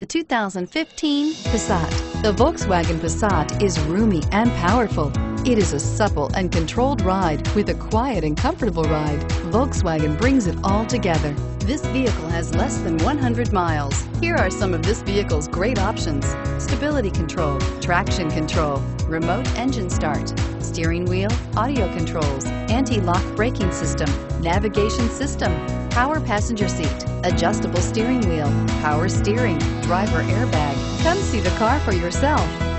The 2015 Passat. The Volkswagen Passat is roomy and powerful. It is a supple and controlled ride with a quiet and comfortable ride. Volkswagen brings it all together. This vehicle has less than 100 miles. Here are some of this vehicle's great options: stability control, traction control, remote engine start, steering wheel audio controls, anti-lock braking system, navigation system, power passenger seat, adjustable steering wheel, power steering, driver airbag. Come see the car for yourself.